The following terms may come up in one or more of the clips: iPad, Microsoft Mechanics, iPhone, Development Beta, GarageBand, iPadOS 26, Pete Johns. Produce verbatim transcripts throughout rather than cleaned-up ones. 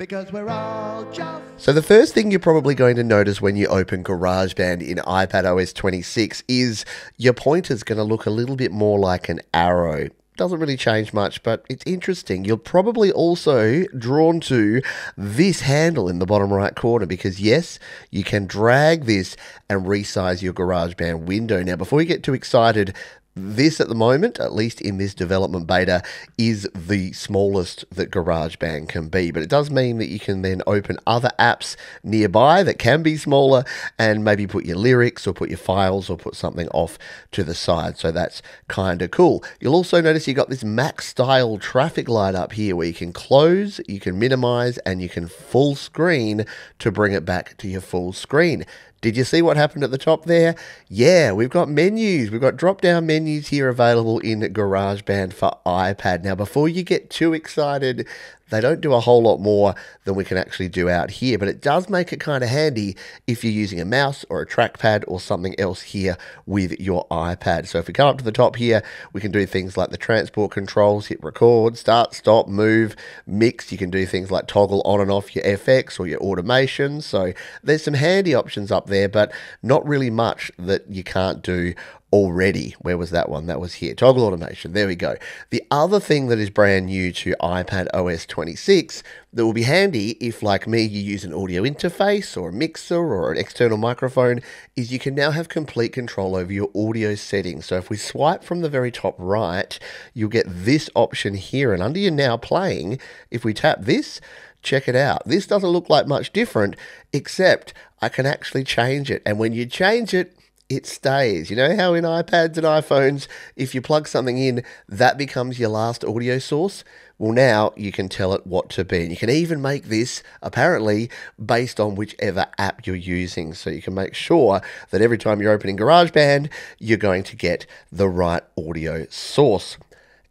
Because we're all just... So the first thing you're probably going to notice when you open GarageBand in iPadOS twenty-six is your pointer's going to look a little bit more like an arrow. Doesn't really change much, but it's interesting. You're probably also drawn to this handle in the bottom right corner because, yes, you can drag this and resize your GarageBand window. Now, before you get too excited, this at the moment, at least in this development beta, is the smallest that GarageBand can be. But it does mean that you can then open other apps nearby that can be smaller and maybe put your lyrics or put your files or put something off to the side. So that's kind of cool. You'll also notice you've got this Mac style traffic light up here where you can close, you can minimize, and you can full screen to bring it back to your full screen. Did you see what happened at the top there? Yeah, we've got menus. We've got drop-down menus here available in GarageBand for iPad. Now, before you get too excited, they don't do a whole lot more than we can actually do out here, but it does make it kind of handy if you're using a mouse or a trackpad or something else here with your iPad. So if we come up to the top here, we can do things like the transport controls, hit record, start, stop, move, mix. You can do things like toggle on and off your F X or your automation. So there's some handy options up there, but not really much that you can't do already. Where was that one? That was here. Toggle automation. There we go. The other thing that is brand new to iPadOS twenty-six that will be handy if, like me, you use an audio interface or a mixer or an external microphone is you can now have complete control over your audio settings. So if we swipe from the very top right, you'll get this option here. And under your now playing, if we tap this, check it out. This doesn't look like much different, except I can actually change it. And when you change it, it stays. You know how in iPads and iPhones, if you plug something in, that becomes your last audio source? Well, now you can tell it what to be. And you can even make this, apparently, based on whichever app you're using. So you can make sure that every time you're opening GarageBand, you're going to get the right audio source.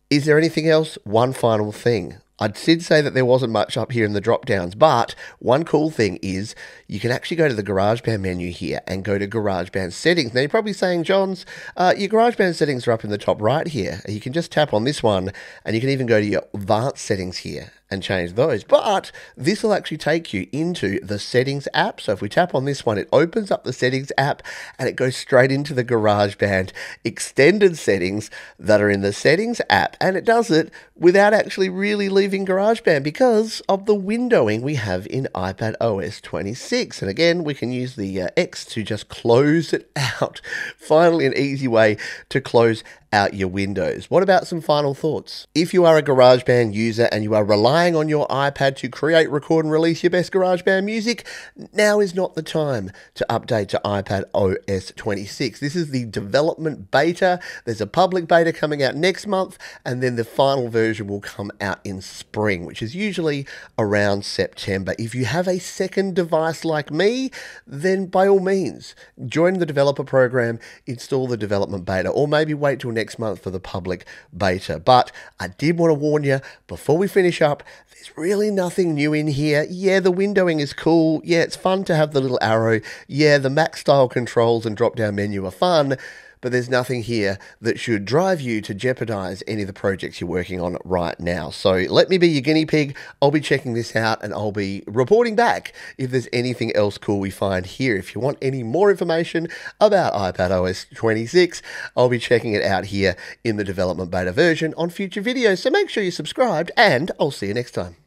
Is there anything else? One final thing. I did say that there wasn't much up here in the drop-downs, but one cool thing is you can actually go to the GarageBand menu here and go to GarageBand settings. Now, you're probably saying, Johns, uh, your GarageBand settings are up in the top right here. You can just tap on this one, and you can even go to your advanced settings here and change those. But this will actually take you into the settings app. So if we tap on this one, it opens up the settings app and it goes straight into the GarageBand extended settings that are in the settings app. And it does it without actually really leaving GarageBand because of the windowing we have in iPadOS twenty-six. And again, we can use the uh, X to just close it out. Finally, an easy way to close out your windows. What about some final thoughts? If you are a GarageBand user and you are relying on your iPad to create, record, and release your best GarageBand music, now is not the time to update to iPadOS twenty-six. This is the development beta. There's a public beta coming out next month, and then the final version will come out in spring, which is usually around September. If you have a second device like me, then by all means, join the developer program, install the development beta, or maybe wait till next month for the public beta. But I did want to warn you before we finish up, there's really nothing new in here. Yeah, the windowing is cool. Yeah, it's fun to have the little arrow. Yeah, the Mac style controls and drop down menu are fun, but there's nothing here that should drive you to jeopardize any of the projects you're working on right now. So let me be your guinea pig. I'll be checking this out and I'll be reporting back if there's anything else cool we find here. If you want any more information about iPadOS twenty-six, I'll be checking it out here in the development beta version on future videos. So make sure you're subscribed and I'll see you next time.